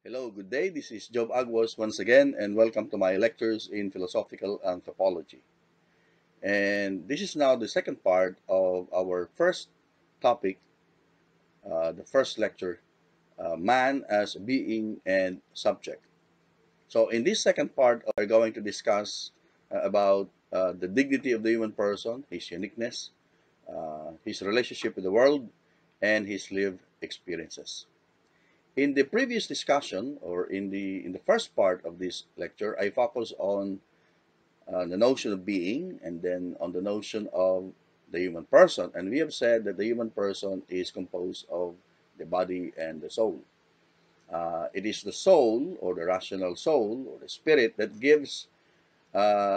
Hello, good day. This is Jove Aguas once again, and welcome to my lectures in philosophical anthropology. And this is now the second part of our first topic, the first lecture, Man as Being and Subject. So in this second part, we're going to discuss about the dignity of the human person, his uniqueness, his relationship with the world, and his lived experiences. In the previous discussion, or in the first part of this lecture, I focused on the notion of being, and then on the notion of the human person. And we have said that the human person is composed of the body and the soul. It is the soul, or the rational soul, or the spirit, that gives or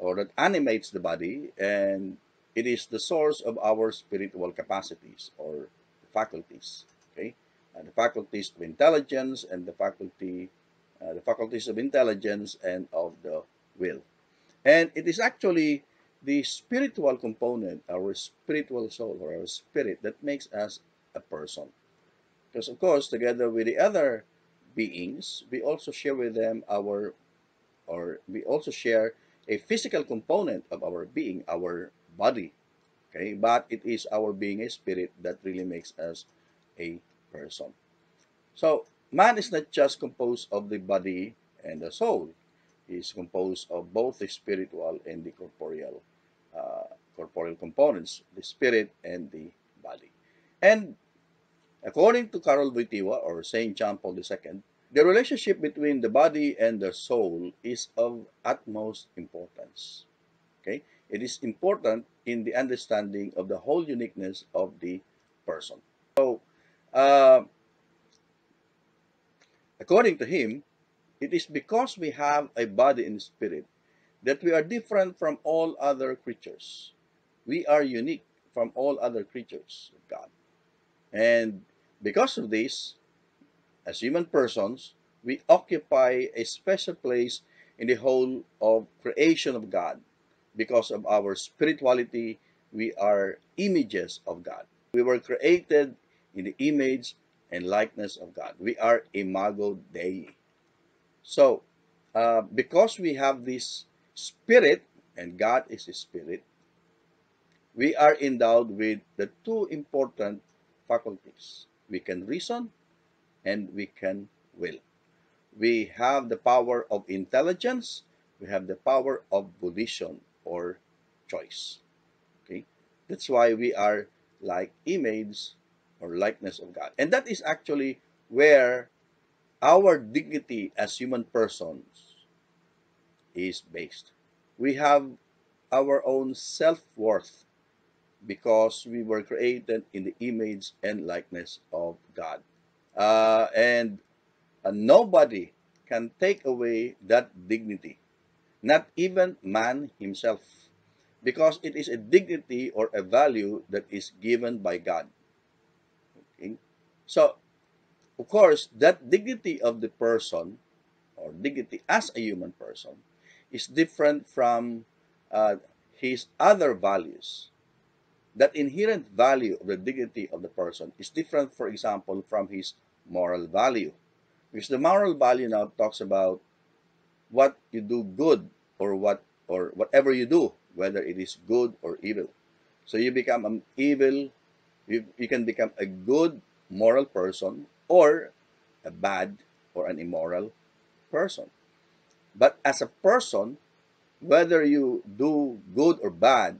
that animates the body, and it is the source of our spiritual capacities or faculties. Okay. The faculties of intelligence and the faculties of intelligence and of the will. And it is actually the spiritual component, our spiritual soul or our spirit, that makes us a person. Because of course, together with the other beings, we also share with them we also share a physical component of our being, our body. Okay, but it is our being a spirit that really makes us a person. So man is not just composed of the body and the soul. He is composed of both the spiritual and the corporeal, components, the spirit and the body. And according to Karol Wojtyla or Saint John Paul II, the relationship between the body and the soul is of utmost importance. Okay, it is important in the understanding of the whole uniqueness of the person. So according to him, it is because we have a body and spirit that we are different from all other creatures. We are unique from all other creatures of God. And because of this, as human persons, we occupy a special place in the whole of creation of God. Because of our spirituality, we are images of God. We were created in the image and likeness of God. We are Imago Dei. So, because we have this spirit, and God is a spirit, we are endowed with the two important faculties. We can reason and we can will. We have the power of intelligence. We have the power of volition or choice. Okay? That's why we are like images or likeness of God. And that is actually where our dignity as human persons is based. We have our own self-worth because we were created in the image and likeness of God. And nobody can take away that dignity, not even man himself, because it is a dignity or a value that is given by God. So, of course, that dignity of the person, or dignity as a human person, is different from his other values. That inherent value of the dignity of the person is different, for example, from his moral value. Because the moral value now talks about what you do good, or whatever you do, whether it is good or evil. So you become an evil, you can become a good moral person or a bad or an immoral person. But as a person, whether you do good or bad,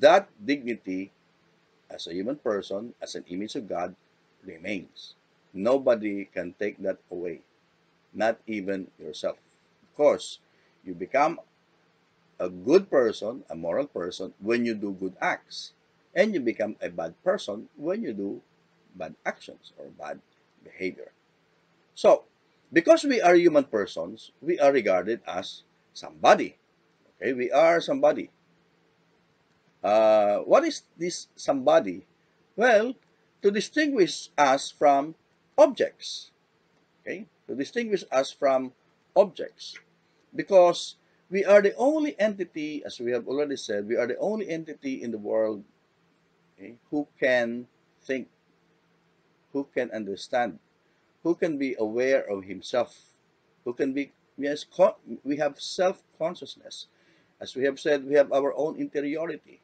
that dignity as a human person, as an image of God, remains. Nobody can take that away, not even yourself. Of course, you become a good person, a moral person, when you do good acts, and you become a bad person when you do bad actions or bad behavior. So, because we are human persons, we are regarded as somebody. Okay, we are somebody. What is this somebody? Well, to distinguish us from objects. Okay, to distinguish us from objects. Because we are the only entity, as we have already said, we are the only entity in the world, okay, who can think, who can understand, who can be aware of himself, who can be, yes, we have self-consciousness. As we have said, we have our own interiority,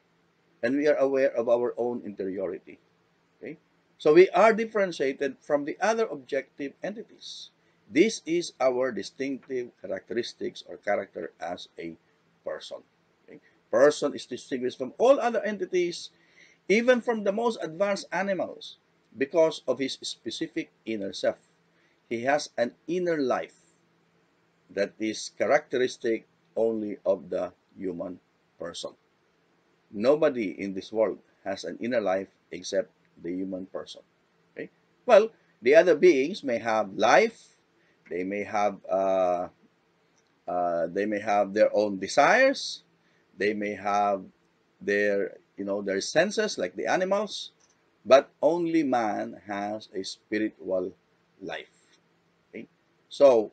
and we are aware of our own interiority. Okay? So we are differentiated from the other objective entities. This is our distinctive characteristics or character as a person. Okay? Person is distinguished from all other entities, even from the most advanced animals, because of his specific inner self. He has an inner life that is characteristic only of the human person. Nobody in this world has an inner life except the human person. Okay? Well, the other beings may have life, they may have their own desires, they may have their, you know, their senses like the animals, but only man has a spiritual life. Okay? So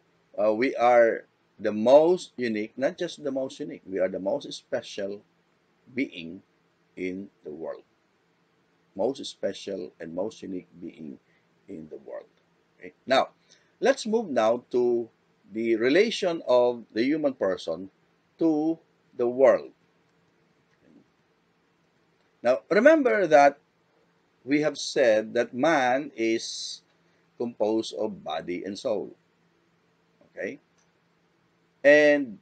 we are the most unique, not just the most unique, we are the most special being in the world. Most special and most unique being in the world. Okay? Now, let's move now to the relation of the human person to the world. Okay? Now, remember that we have said that man is composed of body and soul. Okay? And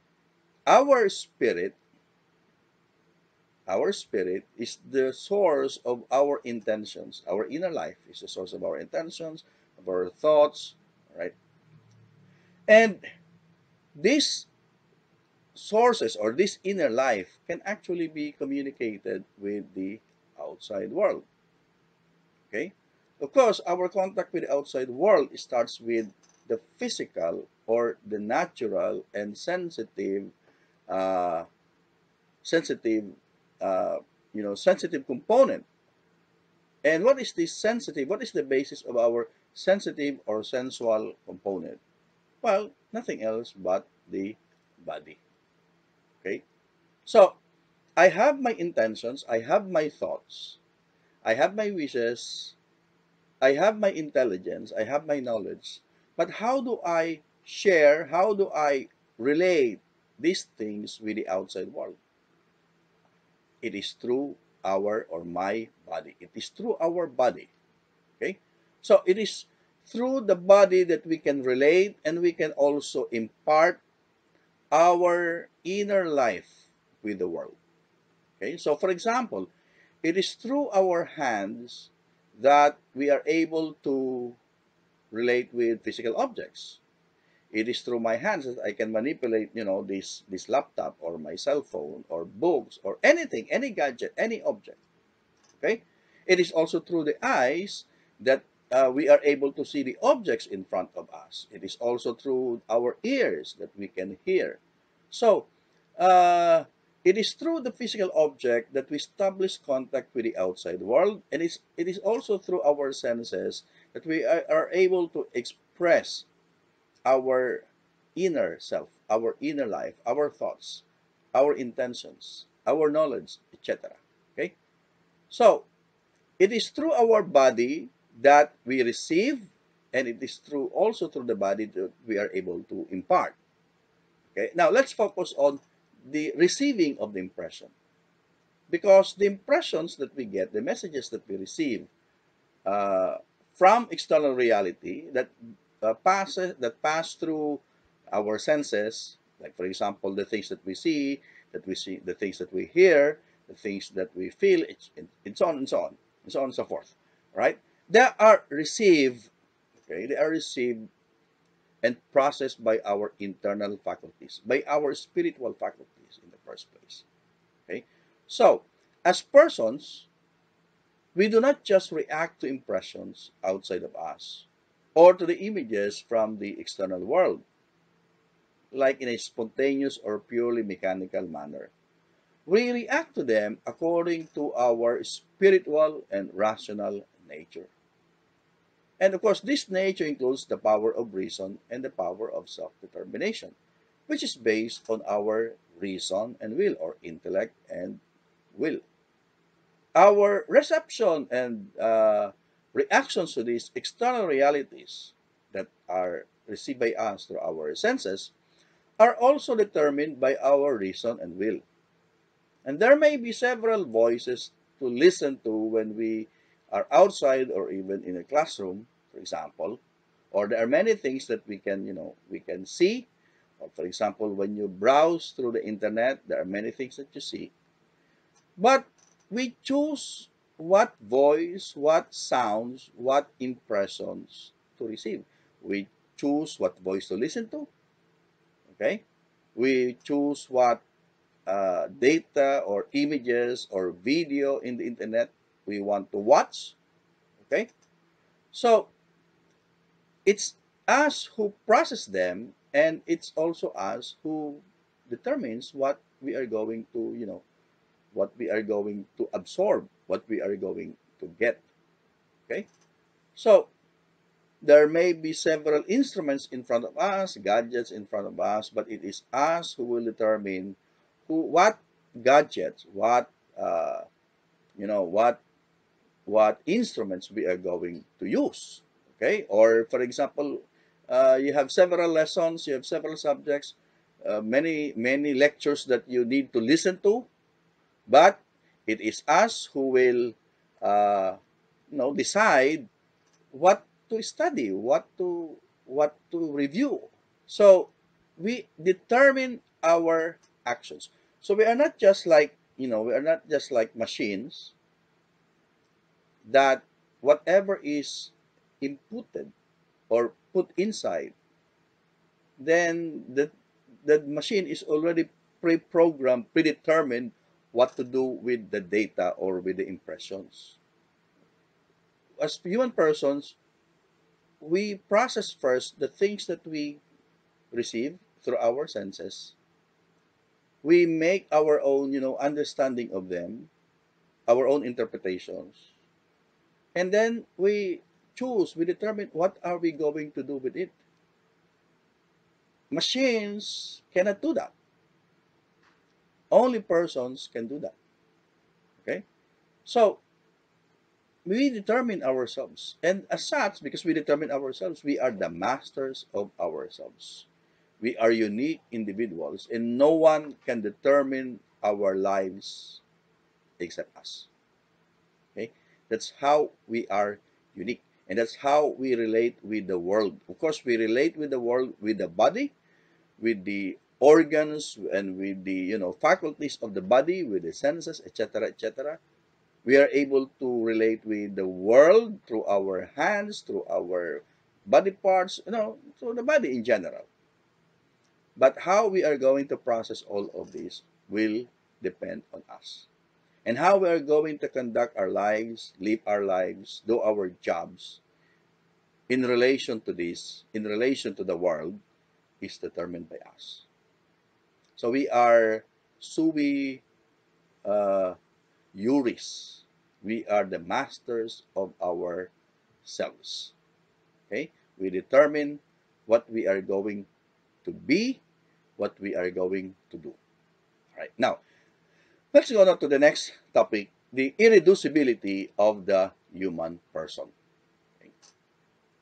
our spirit is the source of our intentions. Our inner life is the source of our intentions, of our thoughts, right? And these sources or this inner life can actually be communicated with the outside world. Okay? Of course, our contact with the outside world starts with the physical or the natural and sensitive, sensitive component. And what is this sensitive? What is the basis of our sensitive or sensual component? Well, nothing else but the body. Okay? So, I have my intentions, I have my thoughts, I have my wishes, I have my intelligence, I have my knowledge. But how do I share, how do I relate these things with the outside world? It is through our or my body. It is through our body. Okay? So it is through the body that we can relate, and we can also impart our inner life with the world. Okay? So for example, it is through our hands that we are able to relate with physical objects. It is through my hands that I can manipulate, you know, this laptop or my cell phone or books or anything, any gadget, any object. Okay? It is also through the eyes that we are able to see the objects in front of us. It is also through our ears that we can hear. So, it is through the physical object that we establish contact with the outside world, and it is also through our senses that we are able to express our inner self, our inner life, our thoughts, our intentions, our knowledge, etc. Okay? So, it is through our body that we receive, and it is through also through the body that we are able to impart. Okay? Now, let's focus on the receiving of the impression, because the impressions that we get, the messages that we receive from external reality that pass through our senses, like for example the things that we see, the things that we hear, the things that we feel, and so on and so on and so on and so forth, right? They are received, okay? They are received and processed by our internal faculties, by our spiritual faculties in the first place. Okay? So, as persons, we do not just react to impressions outside of us or to the images from the external world, like in a spontaneous or purely mechanical manner. We react to them according to our spiritual and rational nature. And of course, this nature includes the power of reason and the power of self-determination, which is based on our reason and will, or intellect and will. Our reception and reactions to these external realities that are received by us through our senses are also determined by our reason and will. And there may be several voices to listen to when we are outside or even in a classroom, for example, or there are many things that we can, we can see. Or for example, when you browse through the internet, there are many things that you see. But we choose what voice, what sounds, what impressions to receive. We choose what voice to listen to. Okay? We choose what data or images or video in the internet we want to watch. Okay? So, it's us who process them, and it's also us who determines what we are going to, what we are going to absorb, what we are going to get. Okay? So, there may be several instruments in front of us, gadgets in front of us, but it is us who will determine what gadgets, what instruments we are going to use. Okay? Or, for example, you have several lessons, you have several subjects, many lectures that you need to listen to, but it is us who will decide what to study, what to review. So we determine our actions. So we are not just like, we are not just like machines that whatever is inputted or put inside, then the machine is already pre-programmed, predetermined what to do with the data or with the impressions. As human persons, we process first the things that we receive through our senses. We make our own, understanding of them, our own interpretations. And then we choose, we determine what are we going to do with it. Machines cannot do that. Only persons can do that. Okay? So, we determine ourselves, and as such, because we determine ourselves, we are the masters of ourselves. We are unique individuals, and no one can determine our lives except us. Okay? That's how we are unique, and that's how we relate with the world. Of course, we relate with the world with the body, with the organs, and with the faculties of the body, with the senses, etc., etc. We are able to relate with the world through our hands, through our body parts, through the body in general. But how we are going to process all of this will depend on us. And how we are going to conduct our lives, live our lives, do our jobs in relation to this, in relation to the world, is determined by us. So we are sui juris. We are the masters of ourselves. Okay? We determine what we are going to be, what we are going to do. All right. Now, let's go on to the next topic, the irreducibility of the human person. Okay.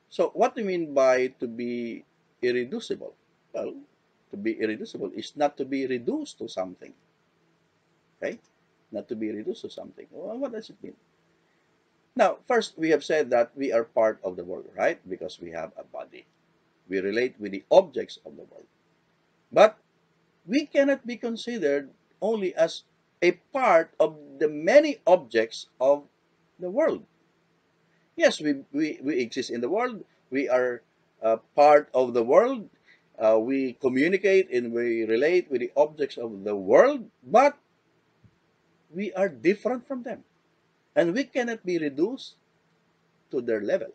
So, what do you mean by to be irreducible? Well, to be irreducible is not to be reduced to something. Okay? Not to be reduced to something. Well, what does it mean? Now, first, we have said that we are part of the world, right? Because we have a body. We relate with the objects of the world. But we cannot be considered only as a part of the many objects of the world. Yes, we exist in the world. We are part of the world. We communicate and we relate with the objects of the world. But we are different from them, and we cannot be reduced to their level.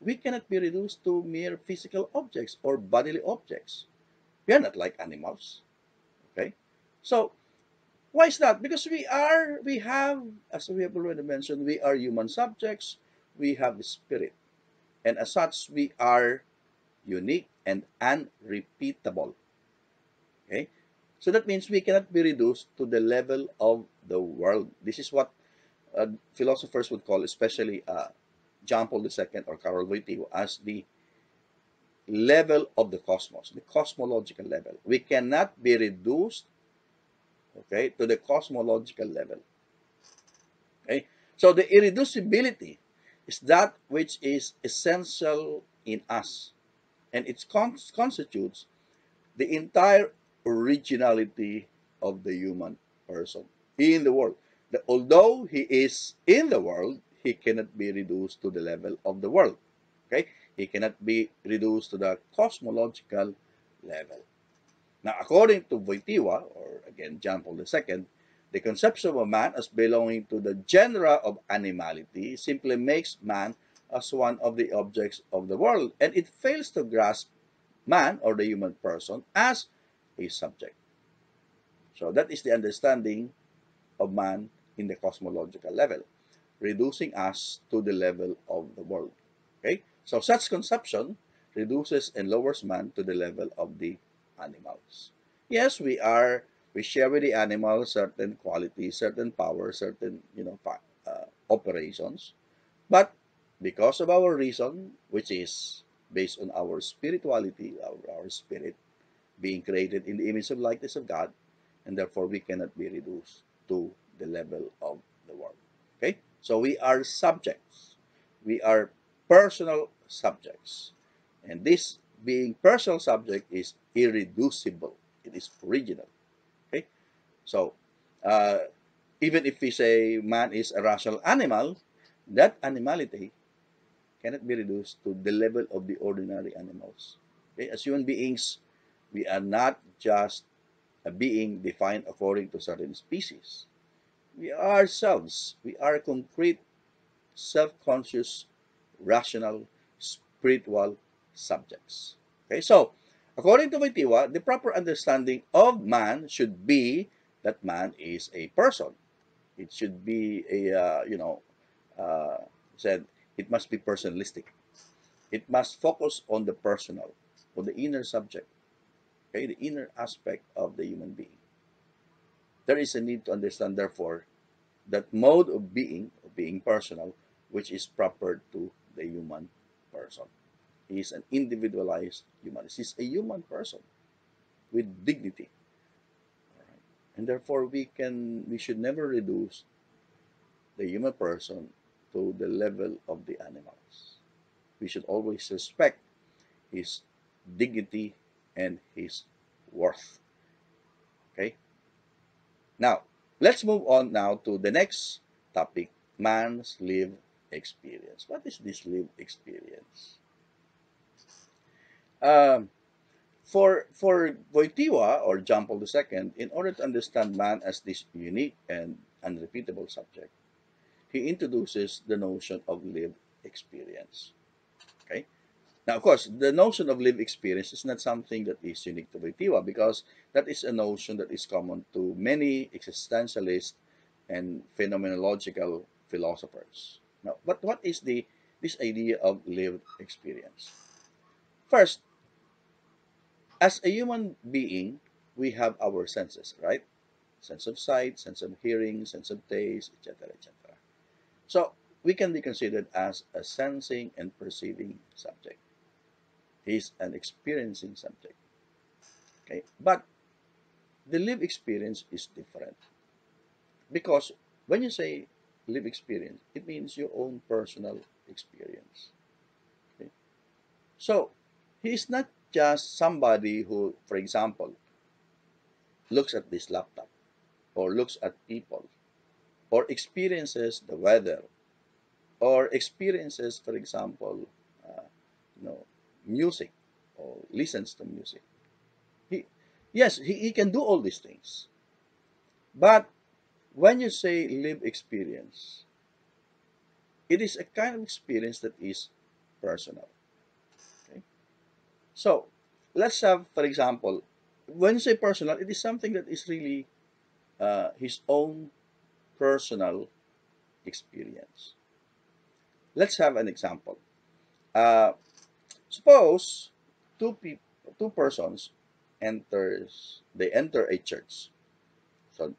We cannot be reduced to mere physical objects or bodily objects. We are not like animals. Okay? So, why is that? Because we have, as we have already mentioned, we are human subjects, we have a spirit, and as such, we are unique and unrepeatable. Okay? So that means we cannot be reduced to the level of the world. This is what philosophers would call, especially John Paul II or Karol Wojtyla, as the level of the cosmos, the cosmological level. We cannot be reduced, okay, to the cosmological level. Okay, so the irreducibility is that which is essential in us, and it constitutes the entire originality of the human person in the world. That although he is in the world, he cannot be reduced to the level of the world. Okay, he cannot be reduced to the cosmological level. Now, according to Wojtyla, or again John Paul II, the conception of a man as belonging to the genera of animality simply makes man as one of the objects of the world, and it fails to grasp man or the human person as a subject. So that is the understanding of man in the cosmological level, reducing us to the level of the world. Okay, so such conception reduces and lowers man to the level of the animals. Yes, we share with the animals certain qualities, certain powers, certain, you know, operations. But because of our reason, which is based on our spirituality, our spirit being created in the image and likeness of God, and therefore we cannot be reduced to the level of the world. Okay, so we are subjects. We are personal subjects, and this being personal subject is irreducible. It is original. Okay, so even if we say man is a rational animal, that animality cannot be reduced to the level of the ordinary animals. Okay, as human beings, we are not just a being defined according to certain species. We are ourselves. We are concrete, self-conscious, rational, spiritual subjects. Okay, so according to Wojtyla, the proper understanding of man should be that man is a person. It should be a said it must be personalistic. It must focus on the personal, on the inner subject, okay, the inner aspect of the human being. There is a need to understand, therefore, that mode of being personal, which is proper to the human person. He is an individualized human. He is a human person with dignity. All right. And therefore, we should never reduce the human person to the level of the animals. We should always respect his dignity and his worth. Okay? Now, let's move on now to the next topic, man's lived experience. What is this lived experience? For Wojtyla or John Paul II, in order to understand man as this unique and unrepeatable subject, he introduces the notion of lived experience. Okay? Now, of course, the notion of lived experience is not something that is unique to Wojtyla, because that is a notion that is common to many existentialist and phenomenological philosophers. Now, but what is this idea of lived experience? First, as a human being, we have our senses, right? Sense of sight, sense of hearing, sense of taste, etc., etc. So, we can be considered as a sensing and perceiving subject. He is an experiencing subject. Okay? But the lived experience is different. Because when you say lived experience, it means your own personal experience. Okay? So, he is not just somebody who, for example, looks at this laptop or looks at people, or experiences the weather, or experiences, for example, music, or listens to music. He can do all these things. But when you say lived experience, it is a kind of experience that is personal. Okay? So let's have, for example, when you say personal, it is something that is really his own personal experience. Let's have an example. Suppose two persons enter a church. So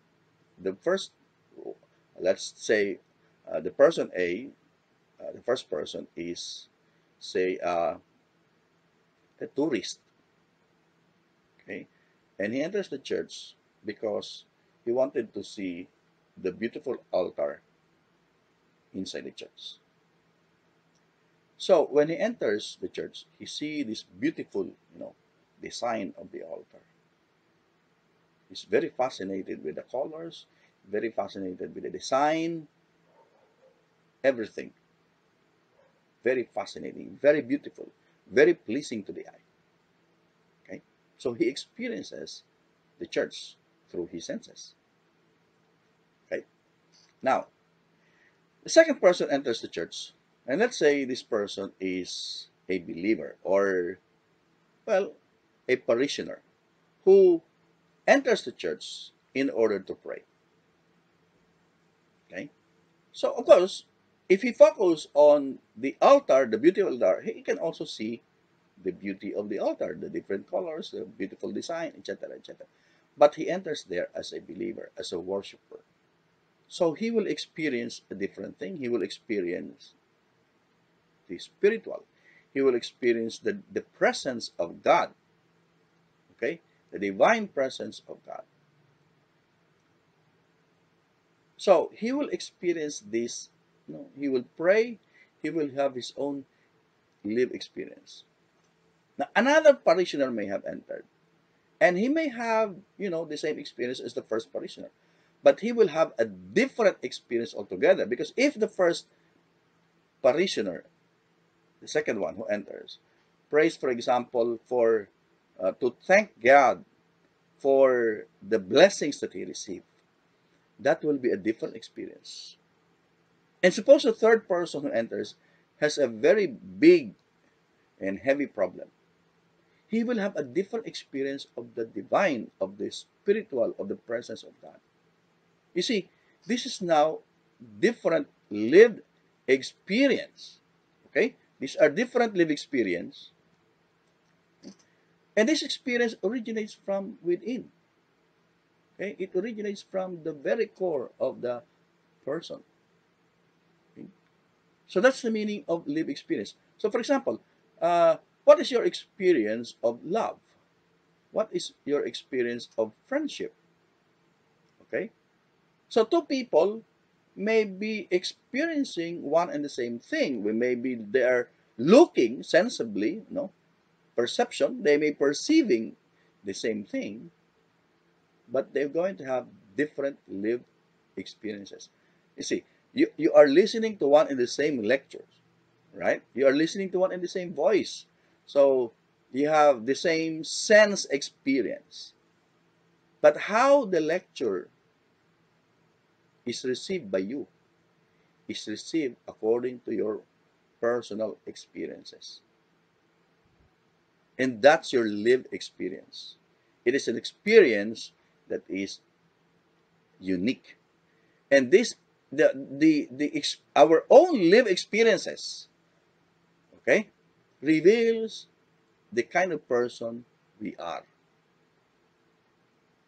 the first, let's say the person A, the first person is, say, a tourist. Okay? And he enters the church because he wanted to see the beautiful altar inside the church. So when he enters the church, he sees this beautiful, design of the altar. He's very fascinated with the colors, very fascinated with the design, everything. Very fascinating, very beautiful, very pleasing to the eye. Okay? So he experiences the church through his senses. Okay? Now, the second person enters the church, and let's say this person is a believer or, well, a parishioner who enters the church in order to pray. Okay? So, of course, if he focuses on the altar, the beautiful altar, he can also see the beauty of the altar, the different colors, the beautiful design, etc., etc. But he enters there as a believer, as a worshiper. So he will experience a different thing. He will experience the spiritual. He will experience the presence of God. Okay? The divine presence of God. So he will experience this. No, he will pray, he will have his own lived experience. Now, another parishioner may have entered, and he may have, the same experience as the first parishioner, but he will have a different experience altogether, because if the first parishioner, the second one who enters, prays, for example, for to thank God for the blessings that he received, that will be a different experience. And suppose the third person who enters has a very big and heavy problem. He will have a different experience of the divine, of the spiritual, of the presence of God. You see, this is now different lived experience. Okay? These are different lived experience. And this experience originates from within. Okay? It originates from the very core of the person. So that's the meaning of lived experience. So, for example, what is your experience of love? What is your experience of friendship? Okay? So, two people may be experiencing one and the same thing. Maybe they are looking sensibly, perception. They may be perceiving the same thing, but they're going to have different lived experiences. You see, you are listening to one in the same lectures, right? You are listening to one in the same voice. So you have the same sense experience. But how the lecture is received by you is received according to your personal experiences. And that's your lived experience. It is an experience that is unique. And this our own lived experiences, okay, reveals the kind of person we are.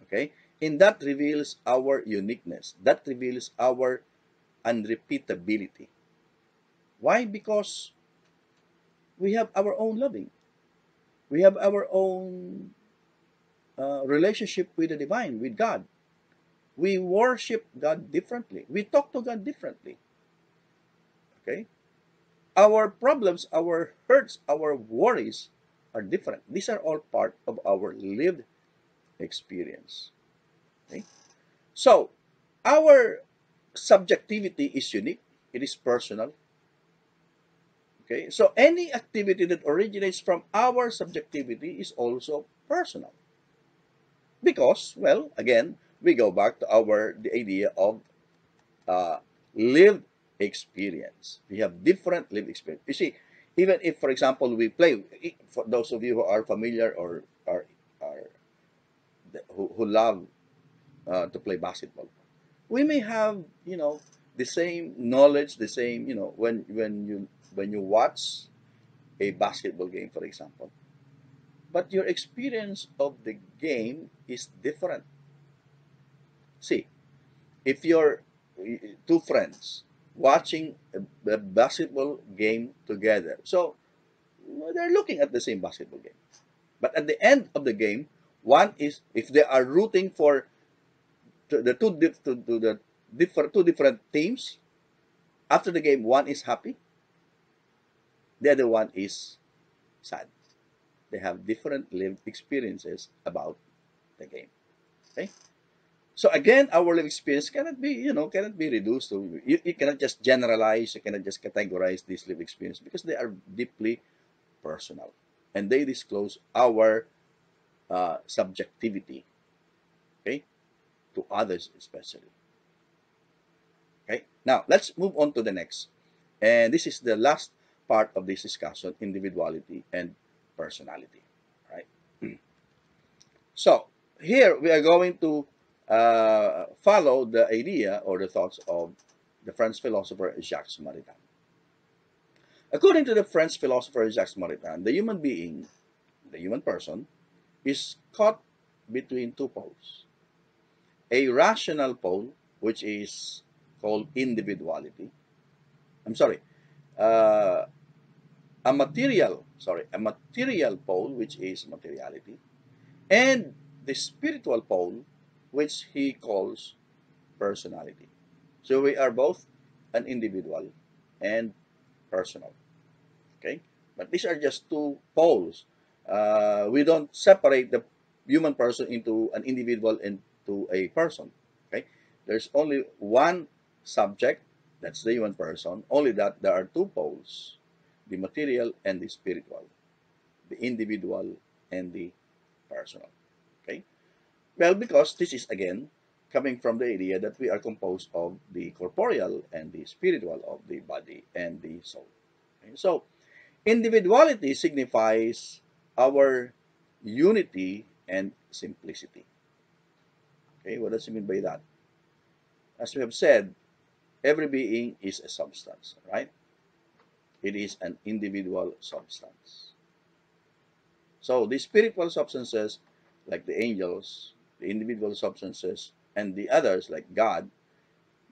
Okay, and that reveals our uniqueness. That reveals our unrepeatability. Why? Because we have our own loving. We have our own relationship with the divine, with God. We worship God differently. We talk to God differently. Okay? Our problems, our hurts, our worries are different. These are all part of our lived experience. Okay? So, our subjectivity is unique. It is personal. Okay? So, any activity that originates from our subjectivity is also personal. Because, well, again, we go back to the idea of lived experience. We have different lived experience. You see, even if, for example, we play, for those of you who are familiar or who love to play basketball, we may have, the same knowledge, the same, when you watch a basketball game, for example, but your experience of the game is different. See, if you're two friends watching a basketball game together, so they're looking at the same basketball game. But at the end of the game, one is if they are rooting for two different teams. After the game, one is happy, the other one is sad. They have different lived experiences about the game. Okay, so again, our lived experience cannot be, cannot be reduced to, you cannot just generalize, you cannot just categorize this lived experience, because they are deeply personal and they disclose our subjectivity, okay, to others especially. Okay, now let's move on to the next, and this is the last part of this discussion: individuality and personality. Right? So here we are going to follow the idea or the thoughts of the French philosopher Jacques Maritain. According to the French philosopher Jacques Maritain, the human being, the human person, is caught between two poles: a rational pole, which is called individuality. A material pole, which is materiality, and the spiritual pole, which he calls personality. So we are both an individual and personal. Okay, but these are just two poles. We don't separate the human person into an individual and to a person. Okay, there's only one subject, that's the human person, only that there are two poles: the material and the spiritual, the individual and the personal. Okay, well, because this is again coming from the idea that we are composed of the corporeal and the spiritual, of the body and the soul. Okay? So individuality signifies our unity and simplicity. Okay, what does it mean by that? As we have said, every being is a substance, right? It is an individual substance. So the spiritual substances, like the angels, the individual substances, and the others, like God,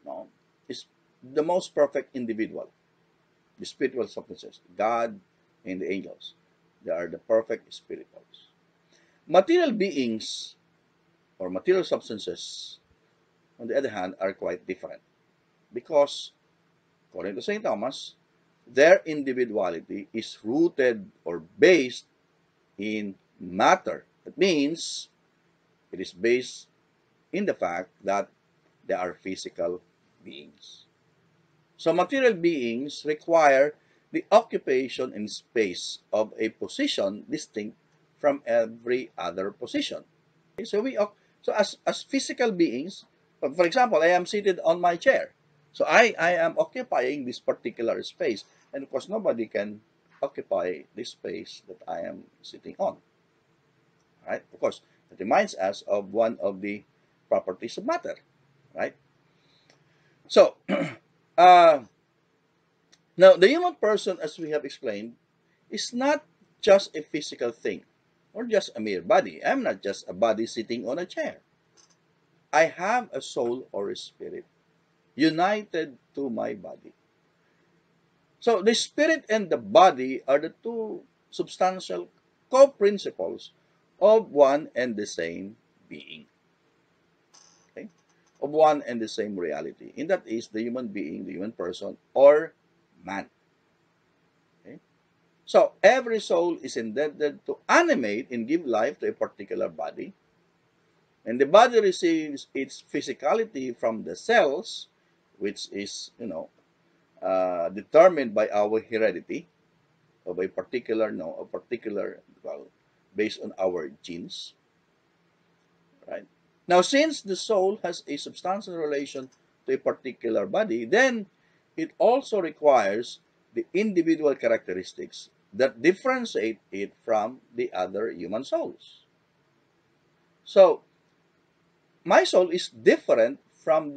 no, is the most perfect individual. The spiritual substances, God and the angels, they are the perfect spirituals. Material beings or material substances, on the other hand, are quite different, because, according to St. Thomas, their individuality is rooted or based in matter. That means it is based in the fact that they are physical beings. So material beings require the occupation in space of a position distinct from every other position. Okay, so as physical beings, for example, I am seated on my chair. So I am occupying this particular space, and of course nobody can occupy this space that I am sitting on. Right? Of course, it reminds us of one of the properties of matter. Right? So now the human person, as we have explained, is not just a physical thing or just a mere body. I'm not just a body sitting on a chair. I have a soul or a spirit united to my body. So the spirit and the body are the two substantial co-principles of one and the same being, okay? Of one and the same reality, and that is the human being, the human person, or man. Okay? So every soul is intended to animate and give life to a particular body, and the body receives its physicality from the cells, which is, determined by our heredity of a particular, based on our genes. Right? Now, since the soul has a substantial relation to a particular body, then it also requires the individual characteristics that differentiate it from the other human souls. So, my soul is different from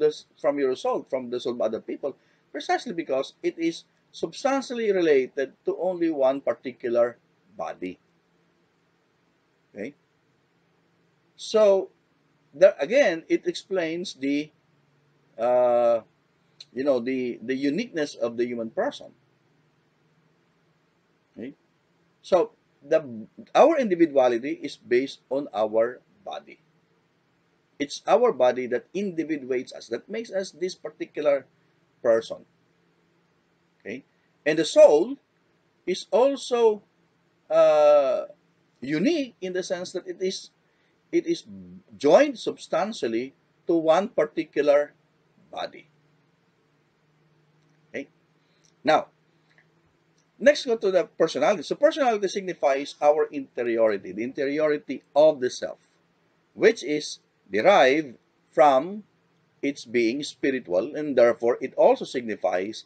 your soul, from the soul of other people, precisely because it is substantially related to only one particular body. Okay? So, there again, it explains the, the uniqueness of the human person. Okay? So, our individuality is based on our body. It's our body that individuates us, that makes us this particular person. Okay? And the soul is also unique in the sense that it is joined substantially to one particular body. Okay? Now, next go to the personality. So personality signifies our interiority, the interiority of the self, which is derived from its being spiritual, and therefore it also signifies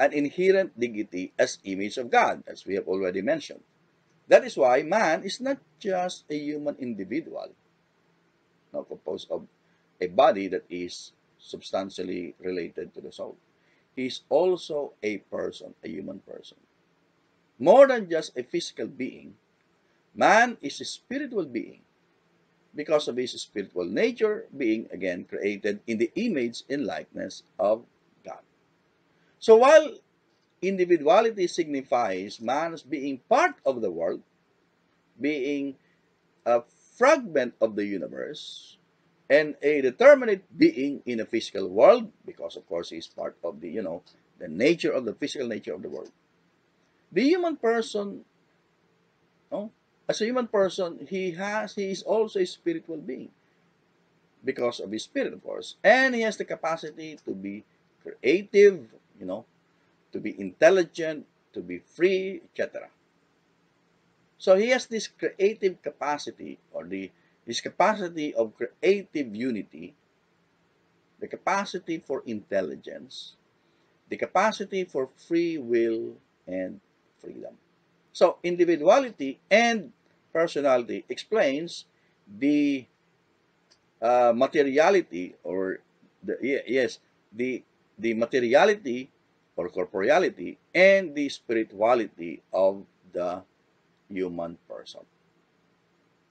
an inherent dignity as image of God, as we have already mentioned. That is why man is not just a human individual, now composed of a body that is substantially related to the soul. He is also a person, a human person. More than just a physical being, man is a spiritual being because of his spiritual nature, being again created in the image and likeness of God. So while individuality signifies man's being part of the world, being a fragment of the universe, and a determinate being in a physical world, because of course he is part of the, the nature of the physical nature of the world. The human person, as a human person, he is also a spiritual being because of his spirit, of course, and he has the capacity to be creative, to be intelligent, to be free, etc. So he has this creative capacity, or this capacity of creative unity, the capacity for intelligence, the capacity for free will and freedom. So individuality and personality explains the materiality, or the materiality or corporeality and the spirituality of the human person.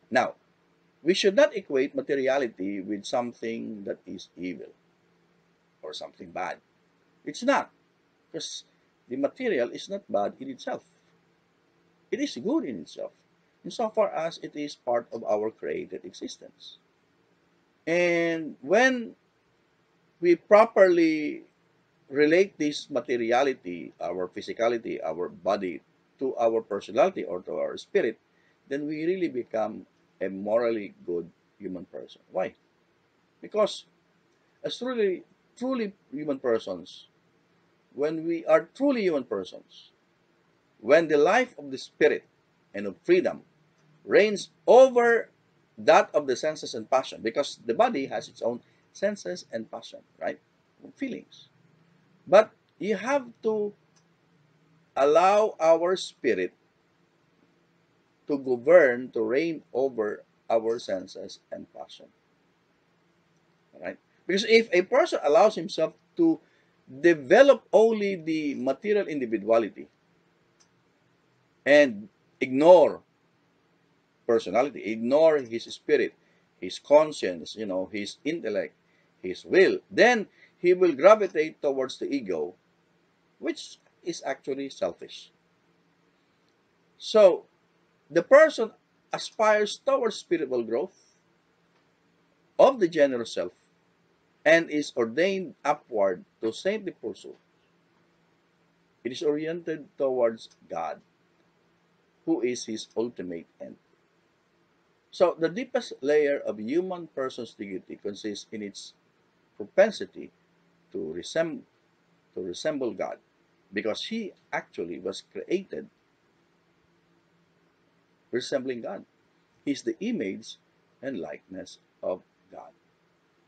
Now, we should not equate materiality with something that is evil or something bad. It's not, because the material is not bad in itself. It is good in itself, insofar as it is part of our created existence. And when we properly relate this materiality, our physicality, our body, to our personality or to our spirit, then we really become a morally good human person. Why? Because as truly human persons, when we are truly human persons, when the life of the spirit and of freedom reigns over that of the senses and passion, because the body has its own senses and passion, right? Feelings. But you have to allow our spirit to govern, to reign over our senses and passion. All right? Because if a person allows himself to develop only the material individuality and ignore personality, ignore his spirit, his conscience, his intellect, his will, then he will gravitate towards the ego, which is actually selfish. So, the person aspires towards spiritual growth of the general self and is ordained upward to saintly pursuit. It is oriented towards God, who is his ultimate end. So the deepest layer of human person's dignity consists in its propensity to resemble God, because he actually was created resembling God. He is the image and likeness of God.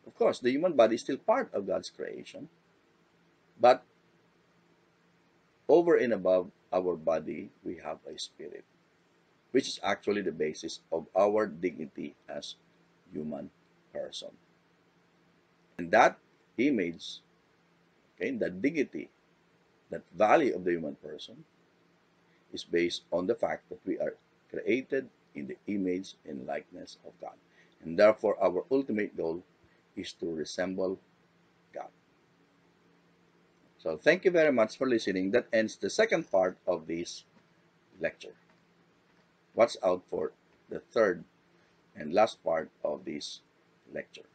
Of course, the human body is still part of God's creation, but over and above our body, we have a spirit, which is actually the basis of our dignity as human person. And that image, that dignity, that value of the human person is based on the fact that we are created in the image and likeness of God. And therefore, our ultimate goal is to resemble God. So, thank you very much for listening. That ends the second part of this lecture. watch out for the third and last part of this lecture.